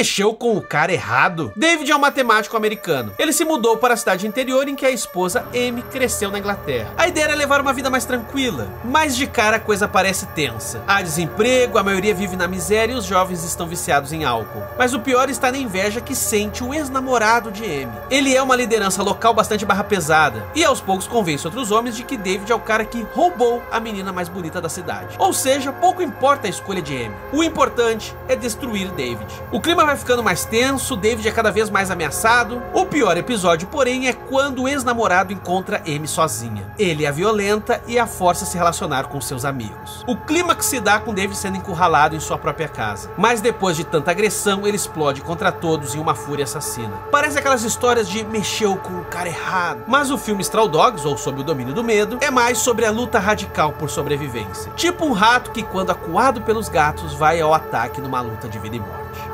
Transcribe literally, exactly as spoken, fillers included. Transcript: mexeu com o cara errado. David é um matemático americano. Ele se mudou para a cidade interior em que a esposa Amy cresceu na Inglaterra. A ideia era levar uma vida mais tranquila, mas de cara a coisa parece tensa. Há desemprego, a maioria vive na miséria e os jovens estão viciados em álcool. Mas o pior está na inveja que sente o ex-namorado de Amy. Ele é uma liderança local bastante barra pesada e aos poucos convence outros homens de que David é o cara que roubou a menina mais bonita da cidade. Ou seja, pouco importa a escolha de Amy. O importante é destruir David. O clima vai ficando mais tenso, David é cada vez mais ameaçado. O pior episódio, porém, é quando o ex-namorado encontra Amy sozinha. Ele a violenta e a força a se relacionar com seus amigos. O clímax se dá com David sendo encurralado em sua própria casa. Mas depois de tanta agressão, ele explode contra todos em uma fúria assassina. Parece aquelas histórias de mexeu com o cara errado. Mas o filme Straw Dogs, ou Sob o Domínio do Medo, é mais sobre a luta radical por sobrevivência. Tipo um rato que, quando acuado pelos gatos, vai ao ataque numa luta de vida e morte.